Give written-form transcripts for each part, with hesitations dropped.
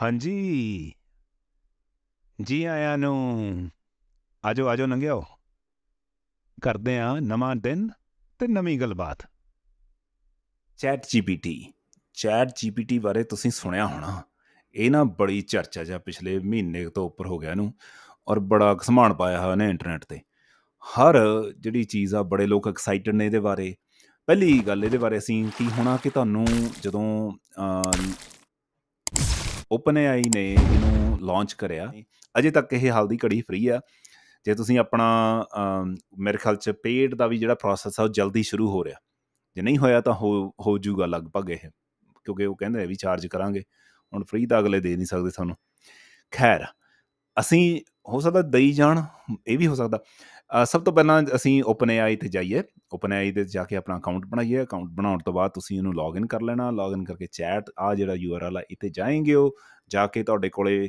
हाँ जी आया नू। आजो आजो नंगियो, करदे आ नवां दिन ते नवीं गलबात। ਚੈਟ ਜੀਪੀਟੀ ਬਾਰੇ ਤੁਸੀਂ ਸੁਣਿਆ ਹੋਣਾ। ਇਹ ਨਾ ਬੜੀ ਚਰਚਾ ਜਾਂ ਪਿਛਲੇ ਮਹੀਨੇ ਤੋਂ ਉੱਪਰ ਹੋ ਗਿਆ ਇਹਨੂੰ, ਔਰ ਬੜਾ ਘਸਮਾਣ ਪਾਇਆ ਹੋਇਆ ਨੇ ਇੰਟਰਨੈਟ ਤੇ। ਹਰ ਜਿਹੜੀ ਚੀਜ਼ ਆ ਬੜੇ ਲੋਕ ਐਕਸਾਈਟਡ ਨੇ ਇਹਦੇ ਬਾਰੇ। ਪਹਿਲੀ ਗੱਲ ਇਹਦੇ ਬਾਰੇ ਅਸੀਂ ਕੀ ਹੋਣਾ ਕਿ ਤੁਹਾਨੂੰ ਜਦੋਂ OpenAI ਨੇ ਇਹਨੂੰ ਲਾਂਚ ਕਰਿਆ, ਅਜੇ ਤੱਕ ਇਹ ਹਾਲ ਦੀ ਘੜੀ ਫ੍ਰੀ ਆ। ਜੇ ਤੁਸੀਂ ਆਪਣਾ ਮੇਰੇ ਖਿਆਲ 'ਚ ਪੇਡ ਦਾ ਵੀ ਜਿਹੜਾ ਪ੍ਰੋਸੈਸ ਆ ਉਹ ਜਲਦੀ ਸ਼ੁਰੂ ਹੋ ਰਿਹਾ, ਜੇ ਨਹੀਂ ਹੋਇਆ ਤਾਂ ਹੋ ਜੂਗਾ ਲਗਭਗ ਇਹ, ਕਿਉਂਕਿ ਉਹ ਕਹਿੰਦੇ ਵੀ ਚਾਰਜ ਕਰਾਂਗੇ। ਹੁਣ ਫ੍ਰੀ ਤਾਂ ਅਗਲੇ ਦੇ ਨਹੀਂ ਸਕਦੇ ਸਾਨੂੰ। ਖੈਰ ਅਸੀਂ ਹੋ ਸਕਦਾ ਦਈ ਜਾਣ, ਇਹ ਵੀ ਹੋ ਸਕਦਾ। ਸਭ ਤੋਂ ਪਹਿਲਾਂ ਅਸੀਂ OpenAI 'ਤੇ ਜਾਈਏ। OpenAI 'ਤੇ ਜਾ ਕੇ ਆਪਣਾ ਅਕਾਊਂਟ ਬਣਾਈਏ। ਅਕਾਊਂਟ ਬਣਾਉਣ ਤੋਂ ਬਾਅਦ ਤੁਸੀਂ ਇਹਨੂੰ ਲੌਗਇਨ ਕਰ ਲੈਣਾ। ਲੌਗਇਨ ਕਰਕੇ ਚੈਟ ਆ ਜਿਹੜਾ URL ਆ ਇਹ 'ਤੇ ਜਾਏਂਗੇ। ਉਹ ਜਾ ਕੇ ਤੁਹਾਡੇ ਕੋਲੇ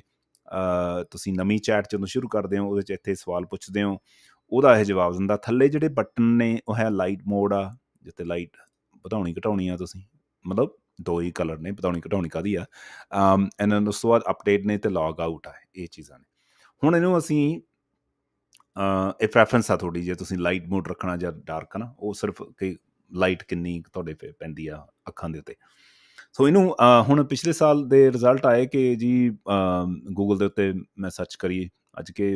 ਤੁਸੀਂ ਨਵੀਂ ਚੈਟ ਜਦੋਂ ਸ਼ੁਰੂ ਕਰਦੇ ਹੋ ਉਹਦੇ 'ਚ ਇੱਥੇ ਸਵਾਲ ਪੁੱਛਦੇ ਹੋ, ਉਹਦਾ ਇਹ ਜਵਾਬ ਦਿੰਦਾ। ਥੱਲੇ ਜਿਹੜੇ ਬਟਨ ਨੇ ਉਹ ਹੈ ਲਾਈਟ ਮੋਡ ਆ, ਜਿੱਥੇ ਲਾਈਟ ਵਧਾਉਣੀ ਘਟਾਉਣੀ ਆ ਤੁਸੀਂ, ਮਤਲਬ ਦੋ ਹੀ ਕਲਰ ਨੇ, ਵਧਾਉਣੀ ਘਟਾਉਣੀ ਕਾਹਦੀ ਆ। ਇਹਨਾਂ ਉਸ ਤੋਂ ਬਾਅਦ ਅਪਡੇਟ ਨੇ ਅਤੇ ਲੌਗ ਆਊਟ ਆ, ਇਹ ਚੀਜ਼ਾਂ ਨੇ। ਹੁਣ ਇਹਨੂੰ ਅਸੀਂ ਇਹ ਪ੍ਰੈਫਰੈਂਸ ਆ ਤੁਹਾਡੀ, ਜੇ ਤੁਸੀਂ ਲਾਈਟ ਮੋਡ ਰੱਖਣਾ ਜਾਂ ਡਾਰਕ ਨਾ, ਉਹ ਸਿਰਫ ਕਿ ਲਾਈਟ ਕਿੰਨੀ ਤੁਹਾਡੇ ਪੈਂਦੀ ਆ ਅੱਖਾਂ ਦੇ ਉੱਤੇ। ਸੋ ਇਹਨੂੰ ਹੁਣ ਪਿਛਲੇ ਸਾਲ ਦੇ ਰਿਜ਼ਲਟ ਆਏ ਕਿ ਜੀ ਗੂਗਲ ਦੇ ਉੱਤੇ ਮੈਂ ਸਰਚ ਕਰੀ ਅੱਜ ਕਿ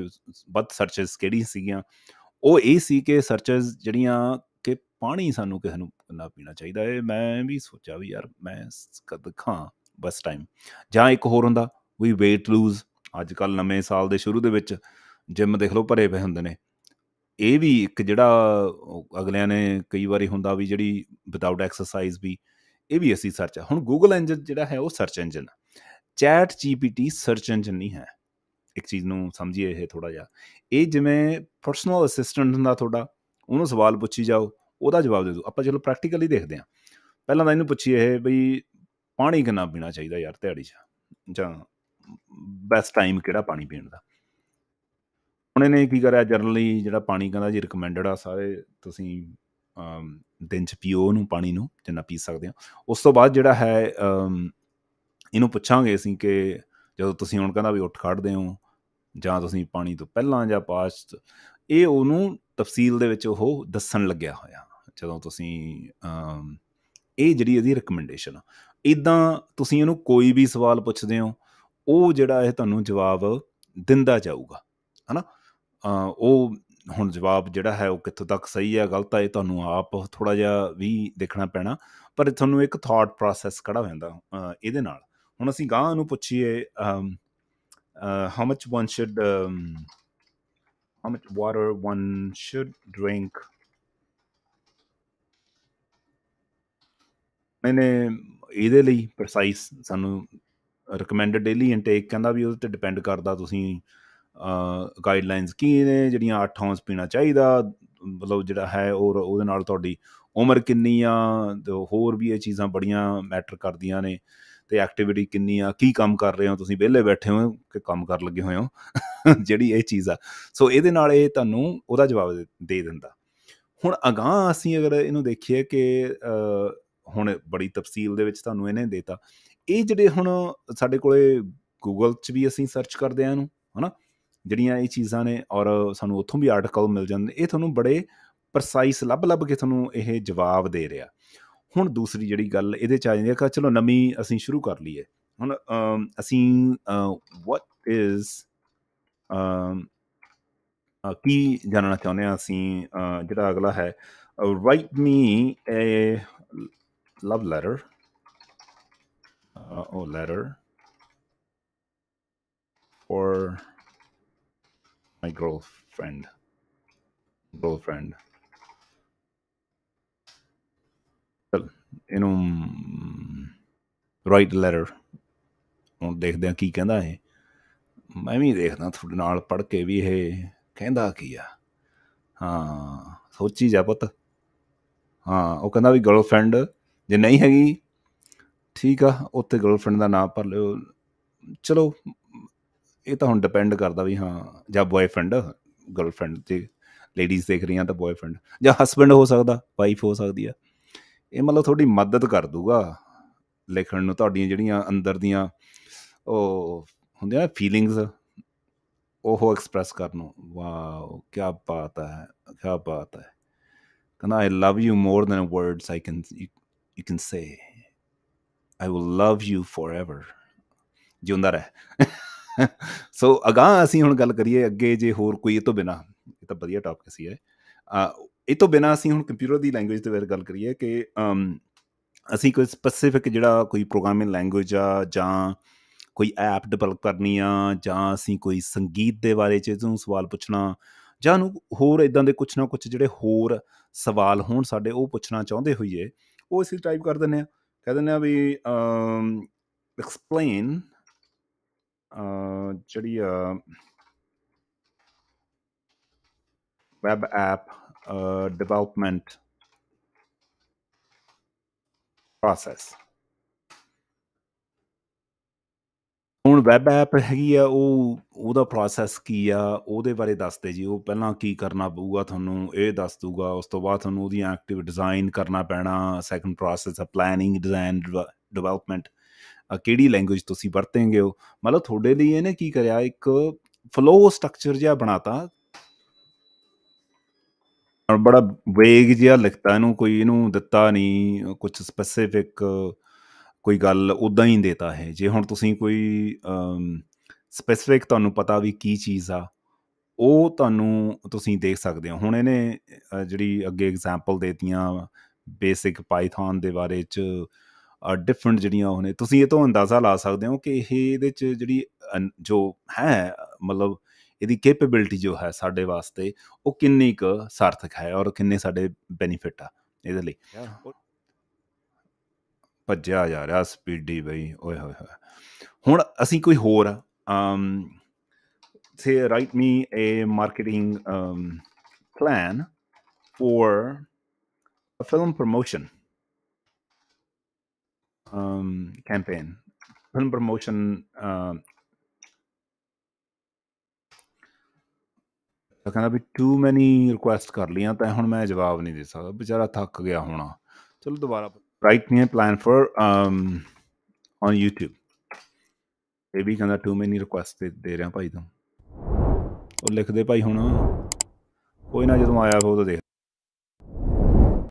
ਵੱਧ ਸਰਚਸ ਕਿਹੜੀ ਸੀਗੀਆਂ, ਉਹ ਇਹ ਸੀ ਕਿ ਸਰਚਸ ਜਿਹੜੀਆਂ ਕਿ ਪਾਣੀ ਸਾਨੂੰ ਕਿਸੇ ਨੂੰ ਨਾ ਪੀਣਾ ਚਾਹੀਦਾ ਹੈ। ਮੈਂ ਵੀ ਸੋਚਿਆ ਵੀ ਯਾਰ ਮੈਂ ਕਦ ਖਾਂ ਬਸ ਟਾਈਮ, ਜਾਂ ਇੱਕ ਹੋਰ ਹੁੰਦਾ ਵੀ ਵੇਟ ਲੂਜ਼। ਅੱਜ ਕੱਲ੍ਹ ਨਵੇਂ ਸਾਲ ਦੇ ਸ਼ੁਰੂ ਦੇ ਵਿੱਚ ਜਿੰਮ ਦੇਖ ਲਓ ਭਰੇ ਪਏ ਹੁੰਦੇ ਨੇ। ਇਹ ਵੀ ਇੱਕ ਜਿਹੜਾ ਅਗਲਿਆਂ ਨੇ ਕਈ ਵਾਰੀ ਹੁੰਦਾ ਵੀ ਜਿਹੜੀ ਵਿਦਆਊਟ ਐਕਸਰਸਾਈਜ਼ ਵੀ, ਇਹ ਵੀ ਅਸੀਂ ਸਰਚ ਆ। ਹੁਣ ਗੂਗਲ ਇੰਜਨ ਜਿਹੜਾ ਹੈ ਉਹ ਸਰਚ ਇੰਜਨ ਆ, ਚੈਟ GPT ਸਰਚ ਇੰਜਨ ਨਹੀਂ ਹੈ। ਇੱਕ ਚੀਜ਼ ਨੂੰ ਸਮਝੀਏ ਇਹ ਥੋੜ੍ਹਾ ਜਿਹਾ, ਇਹ ਜਿਵੇਂ ਪਰਸਨਲ ਅਸਿਸਟੈਂਟ ਹੁੰਦਾ ਤੁਹਾਡਾ, ਉਹਨੂੰ ਸਵਾਲ ਪੁੱਛੀ ਜਾਓ ਉਹਦਾ ਜਵਾਬ ਦੇ ਦਿਓ। ਆਪਾਂ ਚਲੋ ਪ੍ਰੈਕਟੀਕਲੀ ਦੇਖਦੇ ਹਾਂ। ਪਹਿਲਾਂ ਤਾਂ ਇਹਨੂੰ ਪੁੱਛੀਏ ਇਹ ਬਈ ਪਾਣੀ ਕਿੰਨਾ ਪੀਣਾ ਚਾਹੀਦਾ ਯਾਰ ਦਿਹਾੜੀ 'ਚ, ਜਾਂ ਬੈਸਟ ਟਾਈਮ ਕਿਹੜਾ ਪਾਣੀ ਪੀਣ ਦਾ। ਹੁਣ ਇਹਨੇ ਕੀ ਕਰਿਆ, ਜਨਰਲੀ ਜਿਹੜਾ ਪਾਣੀ ਕਹਿੰਦਾ ਜੀ ਰਿਕਮੈਂਡਡ ਆ ਸਾਰੇ ਤੁਸੀਂ ਦਿਨ 'ਚ ਪੀਓ ਉਹਨੂੰ, ਪਾਣੀ ਨੂੰ ਜਿੰਨਾ ਪੀ ਸਕਦੇ ਹੋ। ਉਸ ਤੋਂ ਬਾਅਦ ਜਿਹੜਾ ਹੈ ਇਹਨੂੰ ਪੁੱਛਾਂਗੇ ਅਸੀਂ ਕਿ ਜਦੋਂ ਤੁਸੀਂ ਹੁਣ ਕਹਿੰਦਾ ਵੀ ਉੱਠ ਖੜ੍ਹਦੇ ਹੋ, ਜਾਂ ਤੁਸੀਂ ਪਾਣੀ ਤੋਂ ਪਹਿਲਾਂ ਜਾਂ ਪਾਸਟ, ਇਹ ਉਹਨੂੰ ਤਫਸੀਲ ਦੇ ਵਿੱਚ ਉਹ ਦੱਸਣ ਲੱਗਿਆ ਹੋਇਆ। ਜਦੋਂ ਤੁਸੀਂ ਇਹ ਜਿਹੜੀ ਇਹਦੀ ਰਿਕਮੈਂਡੇਸ਼ਨ ਆ, ਇੱਦਾਂ ਤੁਸੀਂ ਇਹਨੂੰ ਕੋਈ ਵੀ ਸਵਾਲ ਪੁੱਛਦੇ ਹੋ ਉਹ ਜਿਹੜਾ ਇਹ ਤੁਹਾਨੂੰ ਜਵਾਬ ਦਿੰਦਾ ਜਾਊਗਾ, ਹੈ ਨਾ। ਉਹ ਹੁਣ ਜਵਾਬ ਜਿਹੜਾ ਹੈ ਉਹ ਕਿੱਥੋਂ ਤੱਕ ਸਹੀ ਹੈ ਗਲਤ ਹੈ ਇਹ ਤੁਹਾਨੂੰ ਆਪ ਥੋੜ੍ਹਾ ਜਿਹਾ ਵੀ ਦੇਖਣਾ ਪੈਣਾ, ਪਰ ਤੁਹਾਨੂੰ ਇੱਕ ਥਾਟ ਪ੍ਰੋਸੈਸ ਖੜ੍ਹਾ ਹੋ ਜਾਂਦਾ ਇਹਦੇ ਨਾਲ। ਹੁਣ ਅਸੀਂ ਗਾਂ ਨੂੰ ਪੁੱਛੀਏ how much water one should drink. मैंने ਇਹਦੇ ਲਈ ਪ੍ਰਸਾਈਸ ਸਾਨੂੰ ਰਿਕਮੈਂਡਡ ਡੇਲੀ ਇਨਟੇਕ ਕਹਿੰਦਾ ਵੀ ਉਹਦੇ 'ਤੇ ਡਿਪੈਂਡ ਕਰਦਾ ਤੁਸੀਂ ਗਾਈਡਲਾਈਨਸ ਕੀ ਨੇ ਜਿਹੜੀਆਂ 8 ounce ਪੀਣਾ ਚਾਹੀਦਾ, ਮਤਲਬ ਜਿਹੜਾ ਹੈ ਔਰ ਉਹਦੇ ਨਾਲ ਤੁਹਾਡੀ ਉਮਰ ਕਿੰਨੀ ਆ, ਹੋਰ ਵੀ ਇਹ ਚੀਜ਼ਾਂ ਬੜੀਆਂ ਮੈਟਰ ਕਰਦੀਆਂ ਨੇ, ਅਤੇ ਐਕਟੀਵਿਟੀ ਕਿੰਨੀ ਆ, ਕੀ ਕੰਮ ਕਰ ਰਹੇ ਹੋ ਤੁਸੀਂ, ਵਿਹਲੇ ਬੈਠੇ ਹੋ ਕਿ ਕੰਮ ਕਰਨ ਲੱਗੇ ਹੋਏ ਹੋ ਜਿਹੜੀ ਇਹ ਚੀਜ਼ ਆ। ਸੋ ਇਹਦੇ ਨਾਲ ਇਹ ਤੁਹਾਨੂੰ ਉਹਦਾ ਜਵਾਬ ਦੇ ਦਿੰਦਾ। ਹੁਣ ਅਗਾਂਹ ਅਸੀਂ ਅਗਰ ਇਹਨੂੰ ਦੇਖੀਏ ਕਿ ਹੁਣ ਬੜੀ ਤਫਸੀਲ ਦੇ ਵਿੱਚ ਤੁਹਾਨੂੰ ਇਹਨੇ ਦੇਤਾ। ਇਹ ਜਿਹੜੇ ਹੁਣ ਸਾਡੇ ਕੋਲੇ ਗੂਗਲ 'ਚ ਵੀ ਅਸੀਂ ਸਰਚ ਕਰਦੇ ਹਾਂ ਇਹਨੂੰ, ਹੈ ਨਾ, ਜਿਹੜੀਆਂ ਇਹ ਚੀਜ਼ਾਂ ਨੇ, ਔਰ ਸਾਨੂੰ ਉੱਥੋਂ ਵੀ ਆਰਟੀਕਲ ਮਿਲ ਜਾਂਦੇ। ਇਹ ਤੁਹਾਨੂੰ ਬੜੇ ਪ੍ਰਸਾਈਸ ਲੱਭ ਕੇ ਤੁਹਾਨੂੰ ਇਹ ਜਵਾਬ ਦੇ ਰਿਹਾ। ਹੁਣ ਦੂਸਰੀ ਜਿਹੜੀ ਗੱਲ ਇਹਦੇ 'ਚ ਆ ਜਾਂਦੀ ਹੈ ਕਿ ਚਲੋ ਨਵੀਂ ਅਸੀਂ ਸ਼ੁਰੂ ਕਰ ਲਈਏ। ਹੁਣ ਅਸੀਂ ਵਾਟ ਇਜ਼ ਕੀ ਜਾਣਨਾ ਚਾਹੁੰਦੇ ਹਾਂ ਅਸੀਂ, ਜਿਹੜਾ ਅਗਲਾ ਹੈ write me a love letter. ਉਹ ਲੈਟਰ ਔਰ ਮਾਈ ਗਰਲਫ੍ਰੈਂਡ ਇਹਨੂੰ ਰਾਈਟ ਲੈਟਰ। ਹੁਣ ਦੇਖਦੇ ਹਾਂ ਕੀ ਕਹਿੰਦਾ ਇਹ। ਮੈਂ ਵੀ ਦੇਖਦਾ ਤੁਹਾਡੇ ਨਾਲ ਪੜ੍ਹ ਕੇ ਵੀ ਇਹ ਕਹਿੰਦਾ ਕੀ ਆ। ਹਾਂ ਸੋਚੀ ਜਾ ਪੁੱਤ। ਹਾਂ ਉਹ ਕਹਿੰਦਾ ਵੀ ਗਰਲਫ੍ਰੈਂਡ ਜੇ ਨਹੀਂ ਹੈਗੀ ਠੀਕ ਆ, ਉੱਥੇ ਗਰਲਫ੍ਰੈਂਡ ਦਾ ਨਾਂ ਭਰ ਲਿਓ। ਚਲੋ ਇਹ ਤਾਂ ਹੁਣ ਡਿਪੈਂਡ ਕਰਦਾ ਵੀ ਹਾਂ, ਜਾਂ ਬੋਏਫ੍ਰੈਂਡ, ਗਰਲਫ੍ਰੈਂਡ ਜੇ ਲੇਡੀਜ਼ ਦੇਖ ਰਹੀਆਂ ਤਾਂ ਬੋਏਫ੍ਰੈਂਡ, ਜਾਂ ਹਸਬੈਂਡ ਹੋ ਸਕਦਾ, ਵਾਈਫ ਹੋ ਸਕਦੀ ਆ। ਇਹ ਮਤਲਬ ਤੁਹਾਡੀ ਮਦਦ ਕਰ ਦੂਗਾ ਲਿਖਣ ਨੂੰ, ਤੁਹਾਡੀਆਂ ਜਿਹੜੀਆਂ ਅੰਦਰ ਦੀਆਂ ਉਹ ਹੁੰਦੇ ਨਾ ਫੀਲਿੰਗਸ, ਉਹ ਐਕਸਪ੍ਰੈਸ ਕਰਨ ਨੂੰ। ਵਾਓ, ਕਿਆ ਬਾਤ ਹੈ, ਕਿਆ ਬਾਤ ਹੈ। ਕਹਿੰਦਾ I love you more than words I can, you can say I will love you forever, ਜਿਉਂਦਾ ਰਹਿ। ਸੋ ਅਗਾਂਹ ਅਸੀਂ ਹੁਣ ਗੱਲ ਕਰੀਏ ਅੱਗੇ, ਜੇ ਹੋਰ ਕੋਈ ਇਹ ਤੋਂ ਬਿਨਾਂ, ਇਹ ਤਾਂ ਵਧੀਆ ਟੌਪਿਕ ਸੀ ਇਹ। ਇਹ ਤੋਂ ਬਿਨਾਂ ਅਸੀਂ ਹੁਣ ਕੰਪਿਊਟਰ ਦੀ ਲੈਂਗੁਏਜ ਦੇ ਬਾਰੇ ਗੱਲ ਕਰੀਏ ਕਿ ਅਸੀਂ ਕੋਈ ਸਪੈਸੀਫਿਕ ਜਿਹੜਾ ਕੋਈ ਪ੍ਰੋਗਰਾਮਿੰਗ ਲੈਂਗੁਏਜ ਆ, ਜਾਂ ਕੋਈ ਐਪ ਡਿਵੈਲਪ ਕਰਨੀ ਆ, ਜਾਂ ਅਸੀਂ ਕੋਈ ਸੰਗੀਤ ਦੇ ਬਾਰੇ 'ਚ ਇਹਨੂੰ ਸਵਾਲ ਪੁੱਛਣਾ, ਜਾਂ ਉਹਨੂੰ ਹੋਰ ਇੱਦਾਂ ਦੇ ਕੁਛ ਨਾ ਕੁਛ ਜਿਹੜੇ ਹੋਰ ਸਵਾਲ ਹੋਣ ਸਾਡੇ, ਉਹ ਪੁੱਛਣਾ ਚਾਹੁੰਦੇ ਹੋਈਏ, ਉਹ ਅਸੀਂ ਟਾਈਪ ਕਰ ਦਿੰਦੇ ਹਾਂ, ਕਹਿ ਦਿੰਦੇ ਹਾਂ ਵੀ ਐਕਸਪਲੇਨ ਜਿਹੜੀ ਆ ਵੈਬ ਐਪ ਡਿਵੈਲਪਮੈਂਟ ਪ੍ਰੋਸੈਸ। ਹੁਣ ਵੈਬ ਐਪ ਹੈਗੀ ਆ, ਉਹ ਉਹਦਾ ਪ੍ਰੋਸੈਸ ਕੀ ਆ ਉਹਦੇ ਬਾਰੇ ਦੱਸਦੇ ਜੀ। ਉਹ ਪਹਿਲਾਂ ਕੀ ਕਰਨਾ ਪਊਗਾ ਤੁਹਾਨੂੰ ਇਹ ਦੱਸ ਦੂਗਾ, ਉਸ ਤੋਂ ਬਾਅਦ ਤੁਹਾਨੂੰ ਉਹਦੀਆਂ ਐਕਟਿਵ ਡਿਜ਼ਾਈਨ ਕਰਨਾ ਪੈਣਾ। ਸੈਕਿੰਡ ਪ੍ਰੋਸੈਸ ਆ ਪਲੈਨਿੰਗ, ਡਿਜ਼ਾਇਨ, ਡਿਵੈਲਪਮੈਂਟ। ਕਿਹੜੀ ਲੈਂਗੁਏਜ ਤੁਸੀਂ ਵਰਤੇਂਗੇ, ਉਹ ਮਤਲਬ ਤੁਹਾਡੇ ਲਈ ਇਹਨੇ ਕੀ ਕਰਿਆ, ਇੱਕ ਫਲੋ ਸਟਰਕਚਰ ਜਿਹਾ ਬਣਾਤਾ, ਬੜਾ ਵੇਗ ਜਿਹਾ ਲਿਖਤਾ ਇਹਨੂੰ, ਕੋਈ ਇਹਨੂੰ ਦਿੱਤਾ ਨਹੀਂ ਕੁਛ ਸਪੈਸੀਫਿਕ ਕੋਈ ਗੱਲ, ਉੱਦਾਂ ਹੀ ਦੇਤਾ ਹੈ। ਜੇ ਹੁਣ ਤੁਸੀਂ ਕੋਈ ਸਪੈਸੀਫਿਕ ਤੁਹਾਨੂੰ ਪਤਾ ਵੀ ਕੀ ਚੀਜ਼ ਆ, ਉਹ ਤੁਹਾਨੂੰ ਤੁਸੀਂ ਦੇਖ ਸਕਦੇ ਹੋ। ਹੁਣ ਇਹਨੇ ਜਿਹੜੀ ਅੱਗੇ ਐਗਜ਼ਾਮਪਲ ਦੇਤੀਆਂ ਬੇਸਿਕ ਪਾਈਥਨ ਦੇ ਬਾਰੇ 'ਚ, ਡਿਫਰੈਂਟ ਜਿਹੜੀਆਂ ਉਹਨੇ, ਤੁਸੀਂ ਇਹ ਤੋਂ ਅੰਦਾਜ਼ਾ ਲਾ ਸਕਦੇ ਹੋ ਕਿ ਇਹ ਇਹਦੇ 'ਚ ਜਿਹੜੀ ਜੋ ਹੈ, ਮਤਲਬ ਇਹਦੀ ਕੈਪੇਬਿਲਿਟੀ ਜੋ ਹੈ ਸਾਡੇ ਵਾਸਤੇ, ਉਹ ਕਿੰਨੀ ਕੁ ਸਾਰਥਕ ਹੈ ਔਰ ਕਿੰਨੇ ਸਾਡੇ ਬੈਨੀਫਿਟ ਆ ਇਹਦੇ ਲਈ। ਭੱਜਿਆ ਜਾ ਰਿਹਾ ਸਪੀਡੀ ਬਈ, ਓਏ ਹੋਏ ਹੋਏ। ਹੁਣ ਅਸੀਂ ਕੋਈ ਹੋਰ say write me a marketing plan for film promotion campaign, film promotion. ਕਹਿੰਦਾ ਵੀ ਟੂ ਮੈਨੀ ਰਿਕੁਐਸਟ ਕਰ ਲਈਆਂ ਤਾਂ ਹੁਣ ਮੈਂ ਜਵਾਬ ਨਹੀਂ ਦੇ ਸਕਦਾ, ਬੇਚਾਰਾ ਥੱਕ ਗਿਆ ਹੋਣਾ। ਚਲੋ ਦੁਬਾਰਾ write me plan for on YouTube। ਇਹ ਵੀ ਕਹਿੰਦਾ ਟੂ ਮੈਨੀ ਰਿਕੁਐਸਟ ਦੇ ਰਿਹਾ ਭਾਈ ਤੂੰ, ਉਹ ਲਿਖਦੇ ਭਾਈ ਹੁਣ ਕੋਈ ਨਾ, ਜਦੋਂ ਆਇਆ ਉਹ ਤਾਂ ਦੇਖ।